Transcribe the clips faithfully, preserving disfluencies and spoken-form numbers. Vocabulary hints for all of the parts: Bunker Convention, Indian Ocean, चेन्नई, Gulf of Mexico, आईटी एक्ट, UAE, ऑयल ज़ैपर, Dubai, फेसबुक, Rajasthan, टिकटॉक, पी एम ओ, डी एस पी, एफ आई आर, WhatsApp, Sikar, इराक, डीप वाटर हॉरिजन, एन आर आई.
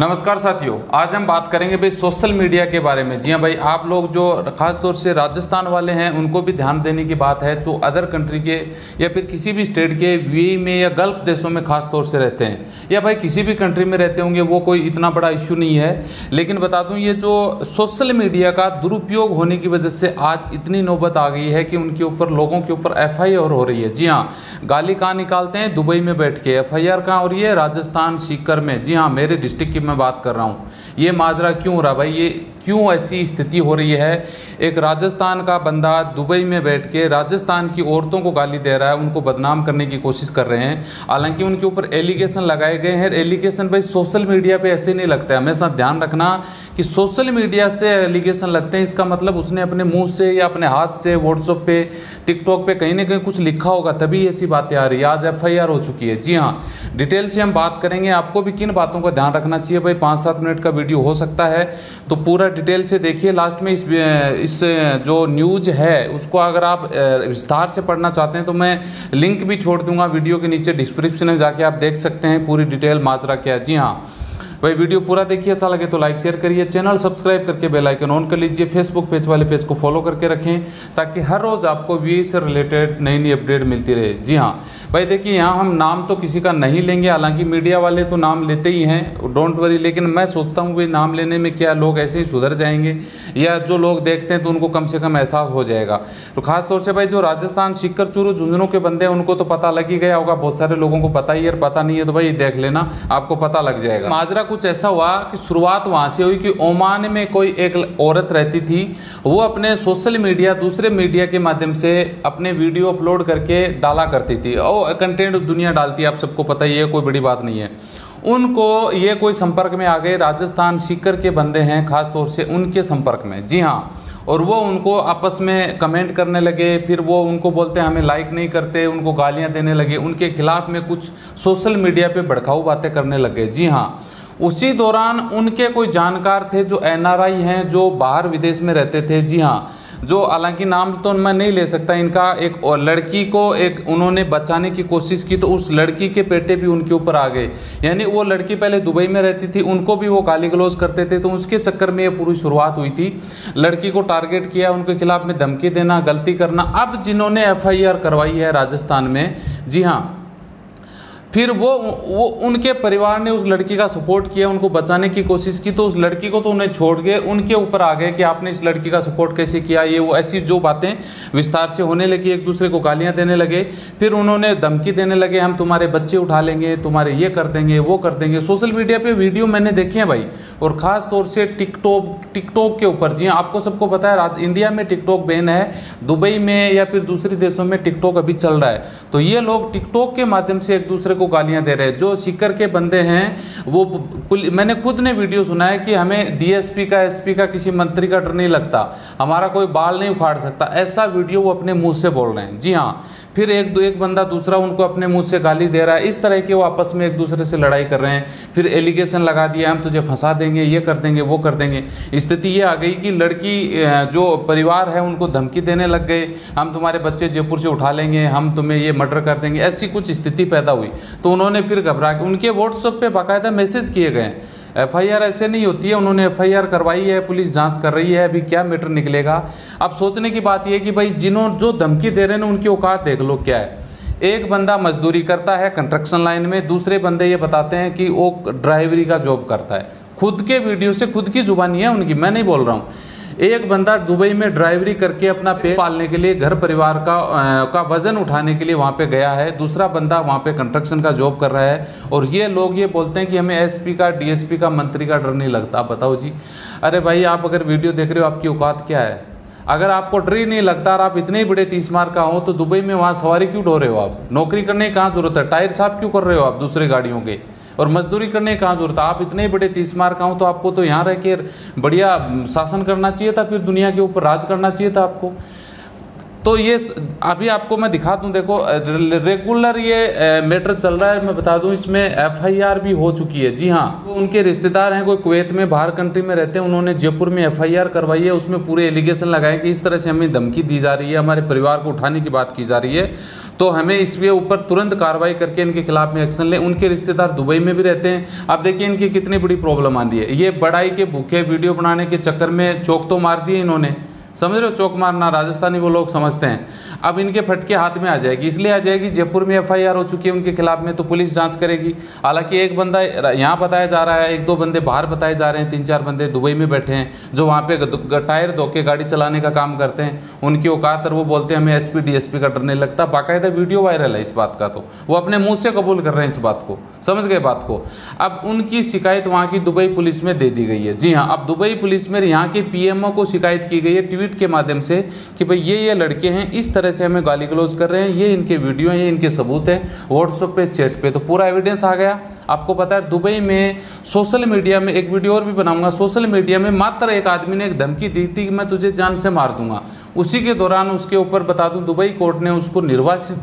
नमस्कार साथियों, आज हम बात करेंगे भाई सोशल मीडिया के बारे में। जी हाँ भाई, आप लोग जो खास तौर से राजस्थान वाले हैं उनको भी ध्यान देने की बात है, जो अदर कंट्री के या फिर किसी भी स्टेट के यूएई में या गल्फ देशों में खास तौर से रहते हैं या भाई किसी भी कंट्री में रहते होंगे, वो कोई इतना बड़ा इश्यू नहीं है। लेकिन बता दूँ, ये जो सोशल मीडिया का दुरुपयोग होने की वजह से आज इतनी नौबत आ गई है कि उनके ऊपर, लोगों के ऊपर एफ आई आर हो रही है। जी हाँ, गाली कहाँ निकालते हैं? दुबई में बैठ के। एफ आई आर कहाँ हो रही है? राजस्थान सीकर में। जी हाँ, मेरे डिस्ट्रिक्ट मैं बात कर रहा हूं। ये माजरा क्यों हो रहा भाई, ये क्यों ऐसी स्थिति हो रही है? एक राजस्थान का बंदा दुबई में बैठ के राजस्थान की औरतों को गाली दे रहा है, उनको बदनाम करने की कोशिश कर रहे हैं। हालांकि उनके ऊपर एलिगेशन लगाए गए हैं। एलिगेशन भाई सोशल मीडिया पे ऐसे नहीं लगता है, हमेशा ध्यान रखना कि सोशल मीडिया से एलिगेशन लगते हैं, इसका मतलब उसने अपने मुँह से या अपने हाथ से व्हाट्सअप पे, टिकटॉक पे कहीं ना कहीं कुछ लिखा होगा, तभी ऐसी बातें आ रही है। आज एफ आई आर हो चुकी है। जी हाँ, डिटेल से हम बात करेंगे आपको भी किन बातों का ध्यान रखना चाहिए। भाई पाँच सात मिनट का वीडियो हो सकता है, तो पूरा डिटेल से देखिए। लास्ट में इस इस जो न्यूज़ है उसको अगर आप विस्तार से पढ़ना चाहते हैं तो मैं लिंक भी छोड़ दूंगा वीडियो के नीचे, डिस्क्रिप्शन में जाके आप देख सकते हैं पूरी डिटेल माजरा क्या है। जी हाँ भाई, वीडियो पूरा देखिए, अच्छा लगे तो लाइक शेयर करिए, चैनल सब्सक्राइब करके बेल आइकन ऑन कर लीजिए। फेसबुक पेज वाले पेज को फॉलो करके रखें ताकि हर रोज़ आपको यूएई से रिलेटेड नई नई अपडेट मिलती रहे। जी हाँ भाई, देखिए यहाँ हम नाम तो किसी का नहीं लेंगे, हालांकि मीडिया वाले तो नाम लेते ही हैं, डोंट वरी। लेकिन मैं सोचता हूँ भाई नाम लेने में क्या, लोग ऐसे ही सुधर जाएंगे या जो लोग देखते हैं तो उनको कम से कम एहसास हो जाएगा। तो खासतौर से भाई जो राजस्थान सीकर चूरू झुंझुनू के बंदे हैं उनको तो पता लग ही गया होगा, बहुत सारे लोगों को पता ही है, पता नहीं है तो भाई देख लेना, आपको पता लग जाएगा। माजरा कुछ ऐसा हुआ कि शुरुआत वहाँ से हुई कि ओमान में कोई एक औरत रहती थी, वो अपने सोशल मीडिया, दूसरे मीडिया के माध्यम से अपने वीडियो अपलोड करके डाला करती थी, और कंटेंट दुनिया डालती है, आप सबको पता ही है, कोई बड़ी बात नहीं है। उनको ये कोई संपर्क में आ गए, राजस्थान सीकर के बंदे हैं खासतौर से उनके संपर्क में। जी हाँ, और वो उनको आपस में कमेंट करने लगे, फिर वो उनको बोलते हैं हमें लाइक नहीं करते, उनको गालियाँ देने लगे, उनके खिलाफ में कुछ सोशल मीडिया पर भड़काऊ बातें करने लगे। जी हाँ, उसी दौरान उनके कोई जानकार थे जो एन आर आई हैं, जो बाहर विदेश में रहते थे। जी हाँ, जो हालांकि नाम तो मैं नहीं ले सकता इनका, एक और लड़की को एक उन्होंने बचाने की कोशिश की तो उस लड़की के पेटे भी उनके ऊपर आ गए। यानी वो लड़की पहले दुबई में रहती थी, उनको भी वो गाली गलौज करते थे, तो उसके चक्कर में ये पूरी शुरुआत हुई थी। लड़की को टारगेट किया, उनके खिलाफ में धमकी देना, गलती करना। अब जिन्होंने एफ आई आर करवाई है राजस्थान में, जी हाँ, फिर वो वो उनके परिवार ने उस लड़की का सपोर्ट किया, उनको बचाने की कोशिश की, तो उस लड़की को तो उन्हें छोड़ गए, उनके ऊपर आ गए कि आपने इस लड़की का सपोर्ट कैसे किया, ये वो, ऐसी जो बातें विस्तार से होने लगी, एक दूसरे को गालियां देने लगे। फिर उन्होंने धमकी देने लगे, हम तुम्हारे बच्चे उठा लेंगे, तुम्हारे ये कर देंगे, वो कर देंगे। सोशल मीडिया पर वीडियो मैंने देखे हैं भाई, और ख़ास तौर से टिकटॉक टिकटॉक के ऊपर। जी आपको सबको पता है राज इंडिया में टिकटॉक बैन है, दुबई में या फिर दूसरे देशों में टिकटॉक अभी चल रहा है, तो ये लोग टिकटॉक के माध्यम से एक दूसरे को गालियां दे रहे हैं। जो सीकर के बंदे हैं वो, मैंने खुद ने वीडियो सुना है कि हमें डी एस पी का, एस पी का, किसी मंत्री का डर नहीं लगता, हमारा कोई बाल नहीं उखाड़ सकता, ऐसा वीडियो वो अपने मुंह से बोल रहे हैं। जी हाँ, फिर एक दो एक बंदा दूसरा उनको अपने मुंह से गाली दे रहा है, इस तरह के वो आपस में एक दूसरे से लड़ाई कर रहे हैं। फिर एलिगेशन लगा दिया, हम तुझे फंसा देंगे, ये कर देंगे, वो कर देंगे। स्थिति ये आ गई कि लड़की जो परिवार है उनको धमकी देने लग गए, हम तुम्हारे बच्चे जयपुर से उठा लेंगे, हम तुम्हें ये मर्डर कर देंगे, ऐसी कुछ स्थिति पैदा हुई। तो उन्होंने फिर घबरा के, उनके व्हाट्सएप पे बाकायदा मैसेज किए गए। एफ आई आर ऐसे नहीं होती है, उन्होंने एफ आई आर करवाई है, पुलिस जांच कर रही है, अभी क्या मैटर निकलेगा। अब सोचने की बात यह है कि भाई जिन्होंने जो धमकी दे रहे हैं उनकी औकात देख लो क्या है। एक बंदा मजदूरी करता है कंस्ट्रक्शन लाइन में, दूसरे बंदे ये बताते हैं कि वो ड्राइवरी का जॉब करता है। खुद के वीडियो से, खुद की जुबानी है उनकी, मैं नहीं बोल रहा हूँ। एक बंदा दुबई में ड्राइवरी करके अपना पेट पालने के लिए, घर परिवार का आ, का वजन उठाने के लिए वहाँ पे गया है, दूसरा बंदा वहाँ पे कंस्ट्रक्शन का जॉब कर रहा है, और ये लोग ये बोलते हैं कि हमें एस पी का, डी एस पी का, मंत्री का डर नहीं लगता। आप बताओ जी, अरे भाई आप अगर वीडियो देख रहे हो आपकी औकात क्या है? अगर आपको डर ही नहीं लगता और आप इतने ही बड़े तीस मार का हो तो दुबई में वहाँ सवारी क्यों ढो रहे हो आप? नौकरी करने की कहाँ ज़रूरत है? टायर साफ क्यों कर रहे हो आप दूसरे गाड़ियों के? और मजदूरी करने की कहाँ जरूरत है? आप इतने बड़े तीस मार का हो तो आपको तो यहाँ रह के बढ़िया शासन करना चाहिए था, फिर दुनिया के ऊपर राज करना चाहिए था आपको। तो ये अभी आपको मैं दिखा दूं, देखो रेगुलर ये मैटर चल रहा है। मैं बता दूं इसमें एफ आई आर भी हो चुकी है। जी हाँ, तो उनके रिश्तेदार हैं, कोई कुवैत में, बाहर कंट्री में रहते हैं, उन्होंने जयपुर में एफ आई आर करवाई है, उसमें पूरे एलिगेशन लगाए कि इस तरह से हमें धमकी दी जा रही है, हमारे परिवार को उठाने की बात की जा रही है। तो हमें इसके ऊपर तुरंत कार्रवाई करके इनके खिलाफ में एक्शन लें। उनके रिश्तेदार दुबई में भी रहते हैं, आप देखिए इनकी कितनी बड़ी प्रॉब्लम आ रही है। ये बड़ाई के भूखे वीडियो बनाने के चक्कर में चौक तो मार दिए इन्होंने, समझ रहे हो, चौक मारना राजस्थानी वो लोग समझते हैं। अब इनके फटके हाथ में आ जाएगी, इसलिए आ जाएगी। जयपुर में एफ आई आर हो चुकी है उनके खिलाफ में, तो पुलिस जांच करेगी। हालांकि एक बंदा यहाँ बताया जा रहा है, एक दो बंदे बाहर बताए जा रहे हैं, तीन चार बंदे दुबई में बैठे हैं जो वहाँ पे टायर धो के गाड़ी चलाने का काम करते हैं, उनकी औकात। और वो बोलते हैं हमें S P डी एस पी का डर नहीं लगता। बाकायदा वीडियो वायरल है इस बात का, तो वो अपने मुँह से कबूल कर रहे हैं इस बात को, समझ गए बात को। अब उनकी शिकायत वहाँ की दुबई पुलिस में दे दी गई है। जी हाँ, अब दुबई पुलिस में यहाँ के पी एम ओ को शिकायत की गई है ट्वीट के माध्यम से कि भाई ये ये लड़के हैं, इस तरह से हमें गाली गलौज कर रहे हैं, ये इनके वीडियो हैं, ये इनके सबूत हैं व्हाट्सएप पे, चैट पे। तो पूरा एविडेंस आ गया। आपको पता है दुबई में सोशल मीडिया में, एक वीडियो और भी बनाऊंगा, सोशल मीडिया में मात्र एक आदमी ने एक धमकी दी थी कि मैं तुझे जान से मार दूंगा। उसी के दौरान उसके ऊपर बता दूं दुबई कोर्ट ने उसको निर्वासित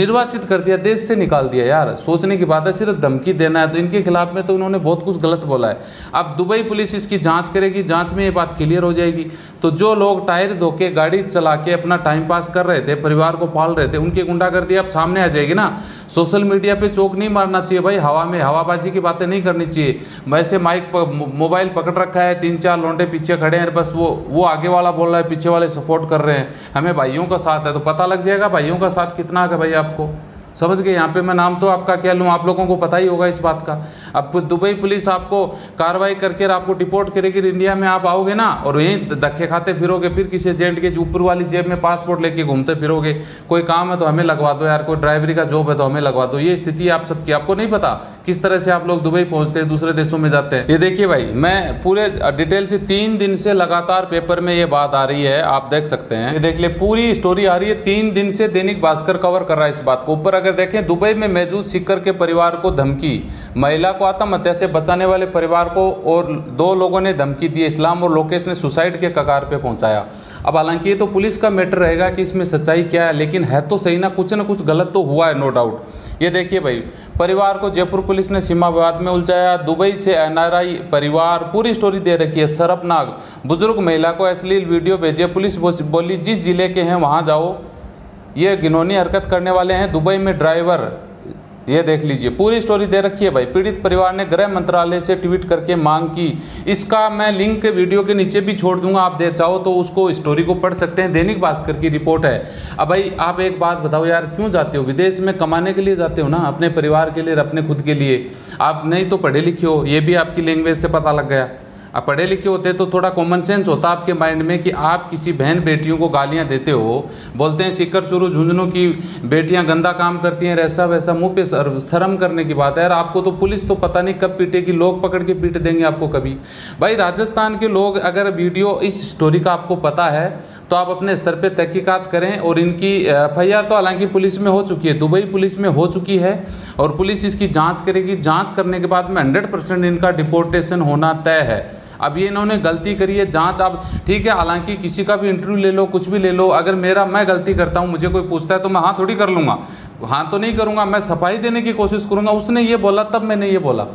निर्वासित कर दिया, देश से निकाल दिया। यार सोचने की बात है, सिर्फ धमकी देना है तो इनके खिलाफ में तो उन्होंने बहुत कुछ गलत बोला है। अब दुबई पुलिस इसकी जांच करेगी, जांच में ये बात क्लियर हो जाएगी। तो जो लोग टायर धो के गाड़ी चला के अपना टाइम पास कर रहे थे, परिवार को पाल रहे थे, उनकी गुंडागर्दी अब सामने आ जाएगी ना। सोशल मीडिया पर चौक नहीं मारना चाहिए भाई, हवा में हवाबाजी की बातें नहीं करनी चाहिए। वैसे माइक मोबाइल पकड़ रखा है, तीन चार लौंडे पीछे खड़े हैं, बस वो वो आगे वाला बोल रहा है, पीछे वाले सपोर्ट कर रहे हैं, हमें भाइयों का साथ है, तो पता लग जाएगा भाइयों का साथ कितना है भाई, आपको समझ गए। यहाँ पे मैं नाम तो आपका क्या लूँ, आप लोगों को पता ही होगा इस बात का। अब दुबई पुलिस आपको कार्रवाई करके आपको डिपोर्ट करेगी। इंडिया में आप आओगे ना और यहीं धक्के खाते फिरोगे, फिर किसी एजेंट के ऊपर वाली जेब में पासपोर्ट लेके घूमते फिरोगे। कोई काम है तो हमें लगवा दो यार, कोई ड्राइवरी का जॉब है तो हमें लगवा दो। ये स्थिति आप सबकी, आपको नहीं पता किस तरह से आप लोग दुबई पहुँचते हैं, दूसरे देशों में जाते हैं। ये देखिए भाई, मैं पूरे डिटेल से तीन दिन से लगातार पेपर में ये बात आ रही है, आप देख सकते हैं, ये देख ले पूरी स्टोरी आ रही है। तीन दिन से दैनिक भास्कर कवर कर रहा है इस बात को। ऊपर अगर देखें, दुबई में मौजूद सिकर के परिवार को धमकी, महिला को आत्महत्या से बचाने वाले परिवार को और दो लोगों ने धमकी दी, इस्लाम और लोकेश ने सुसाइड के कगार पे पहुंचाया। अब हालांकि ये तो पुलिस का मैटर रहेगा कि इसमें सच्चाई क्या है, लेकिन है तो सही ना, कुछ ना कुछ गलत तो हुआ है, नो डाउट। ये देखिए भाई, परिवार को जयपुर पुलिस ने सीमा विवाद में उलझाया, दुबई से एन आर आई परिवार, पूरी स्टोरी दे रखी है। शर्मनाक, बुजुर्ग महिला को अश्लील वीडियो भेजे, पुलिस बोली जिस जिले के हैं वहाँ जाओ, ये घिनौनी हरकत करने वाले हैं दुबई में ड्राइवर। ये देख लीजिए पूरी स्टोरी दे रखी है भाई। पीड़ित परिवार ने गृह मंत्रालय से ट्वीट करके मांग की, इसका मैं लिंक वीडियो के नीचे भी छोड़ दूंगा, आप दे चाहो तो उसको स्टोरी को पढ़ सकते हैं, दैनिक भास्कर की रिपोर्ट है। अब भाई आप एक बात बताओ यार, क्यों जाते हो विदेश में? कमाने के लिए जाते हो ना, अपने परिवार के लिए, अपने खुद के लिए। आप नहीं तो पढ़े लिखे हो, ये भी आपकी लैंग्वेज से पता लग गया। आप पढ़े लिखे होते तो थोड़ा कॉमन सेंस होता आपके माइंड में कि आप किसी बहन बेटियों को गालियां देते हो, बोलते हैं सिकर चुरू झुंझुनू की बेटियां गंदा काम करती हैं, ऐसा वैसा, मुंह पे शर्म करने की बात है यार। आपको तो पुलिस तो पता नहीं कब पीटेगी, लोग पकड़ के पीट देंगे आपको कभी। भाई राजस्थान के लोग, अगर वीडियो इस स्टोरी का आपको पता है तो आप अपने स्तर पे तहकीकात करें। और इनकी एफ आई आर तो हालांकि पुलिस में हो चुकी है, दुबई पुलिस में हो चुकी है, और पुलिस इसकी जांच करेगी। जांच करने के बाद में सौ परसेंट इनका डिपोर्टेशन होना तय है। अब ये इन्होंने गलती करी है, जांच अब ठीक है, हालांकि किसी का भी इंटरव्यू ले लो, कुछ भी ले लो, अगर मेरा मैं गलती करता हूँ, मुझे कोई पूछता है तो मैं हाँ थोड़ी कर लूँगा, हाँ तो नहीं करूँगा, मैं सफाई देने की कोशिश करूँगा। उसने ये बोला तब मैंने ये बोला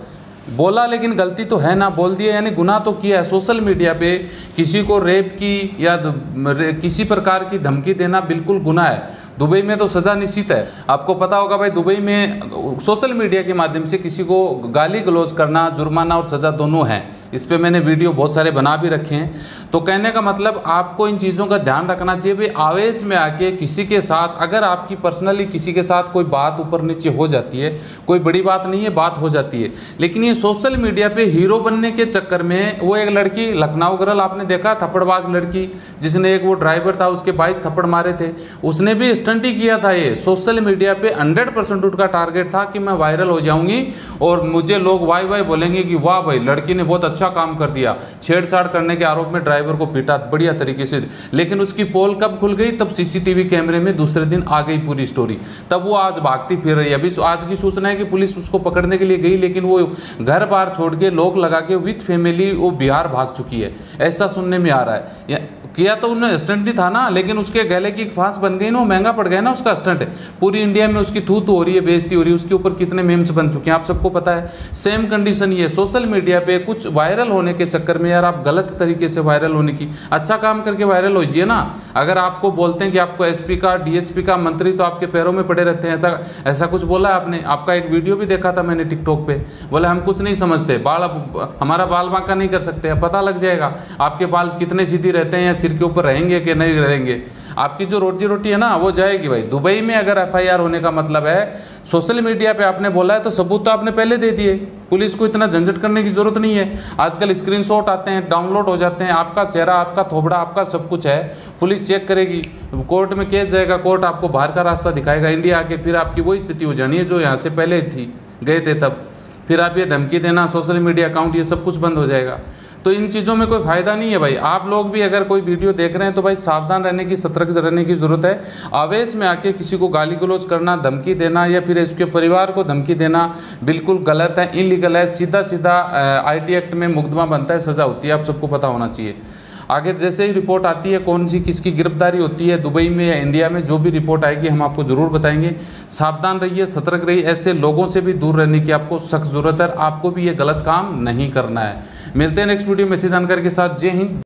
बोला लेकिन गलती तो है ना, बोल दिया यानी गुनाह तो किया है। सोशल मीडिया पे किसी को रेप की या किसी प्रकार की धमकी देना बिल्कुल गुनाह है, दुबई में तो सज़ा निश्चित है। आपको पता होगा भाई, दुबई में सोशल मीडिया के माध्यम से किसी को गाली गलौज करना जुर्माना और सज़ा दोनों है। इस पे मैंने वीडियो बहुत सारे बना भी रखे हैं। तो कहने का मतलब आपको इन चीज़ों का ध्यान रखना चाहिए भाई। आवेश में आके किसी के साथ, अगर आपकी पर्सनली किसी के साथ कोई बात ऊपर नीचे हो जाती है, कोई बड़ी बात नहीं है, बात हो जाती है, लेकिन ये सोशल मीडिया पे हीरो बनने के चक्कर में, वो एक लड़की लखनऊ गर्ल आपने देखा, थप्पड़बाज लड़की जिसने, एक वो ड्राइवर था उसके बाईस थप्पड़ मारे थे, उसने भी स्टंट ही किया था। ये सोशल मीडिया पे हंड्रेड परसेंट उनका टारगेट था कि मैं वायरल हो जाऊँगी और मुझे लोग वाई वाई बोलेंगे कि वाह भाई लड़की ने बहुत अच्छा काम कर दिया। छेड़छाड़ करने के आरोप में ड्राइवर को पीटा बढ़िया तरीके से, लेकिन उसकी पोल कब खुल गई? तब सीसीटीवी कैमरे में दूसरे दिन आ गई पूरी स्टोरी, तब वो आज भागती फिर रही है। अभी आज की सूचना है कि पुलिस उसको पकड़ने के लिए गई, लेकिन वो घर बार छोड़ के लोग लगा के विथ फैमिली वो बिहार भाग चुकी है, ऐसा सुनने में आ रहा है। किया तो उन्हें स्टंट ही था ना, लेकिन उसके गले की फांस बन गई ना, महंगा पड़ गया ना उसका स्टंट। पूरी इंडिया में उसकी थू थू हो रही है, बेइज्जती हो रही है, उसके ऊपर कितने मेम्स बन चुके हैं आप सबको पता है। सेम कंडीशन ये सोशल मीडिया पे कुछ वायरल होने के चक्कर में यार आप गलत तरीके से वायरल होने की, अच्छा काम करके वायरल हो जाइए ना। अगर आपको बोलते हैं कि आपको एसपी का, डीएसपी का, मंत्री तो आपके पैरों में पड़े रहते हैं। ऐसा ऐसा कुछ बोला है आपने? आपका एक वीडियो भी देखा था मैंने टिकटॉक पे, बोले हम कुछ नहीं समझते, बाल हमारा बाल बांका नहीं कर सकते। पता लग जाएगा आपके बाल कितने सीधी रहते हैं या सिर के ऊपर रहेंगे कि नहीं रहेंगे। आपकी जो रोजी रोटी है ना वो जाएगी भाई। दुबई में अगर एफआईआर होने का मतलब है सोशल मीडिया पे आपने बोला है तो सबूत तो आपने पहले दे दिए, पुलिस को इतना झंझट करने की ज़रूरत नहीं है। आजकल स्क्रीनशॉट आते हैं, डाउनलोड हो जाते हैं, आपका चेहरा, आपका थोबड़ा, आपका सब कुछ है। पुलिस चेक करेगी, कोर्ट में केस जाएगा, कोर्ट आपको बाहर का रास्ता दिखाएगा। इंडिया आके फिर आपकी वही स्थिति हो जानी है जो यहाँ से पहले थी, गए थे तब। फिर आप ये धमकी देना, सोशल मीडिया अकाउंट, ये सब कुछ बंद हो जाएगा। तो इन चीज़ों में कोई फ़ायदा नहीं है भाई। आप लोग भी अगर कोई वीडियो देख रहे हैं तो भाई सावधान रहने की, सतर्क रहने की ज़रूरत है। आवेश में आके किसी को गाली गलौज करना, धमकी देना या फिर इसके परिवार को धमकी देना बिल्कुल गलत है, इलीगल है। सीधा सीधा आईटी एक्ट में मुकदमा बनता है, सज़ा होती है, आप सबको पता होना चाहिए। आगे जैसे ही रिपोर्ट आती है कौन सी किसकी गिरफ्तारी होती है दुबई में या इंडिया में, जो भी रिपोर्ट आएगी हम आपको ज़रूर बताएंगे। सावधान रहिए, सतर्क रहिए, ऐसे लोगों से भी दूर रहने की आपको सख्त ज़रूरत है। आपको भी ये गलत काम नहीं करना है। मिलते हैं नेक्स्ट वीडियो में इसी जानकारी के साथ। जय हिंद।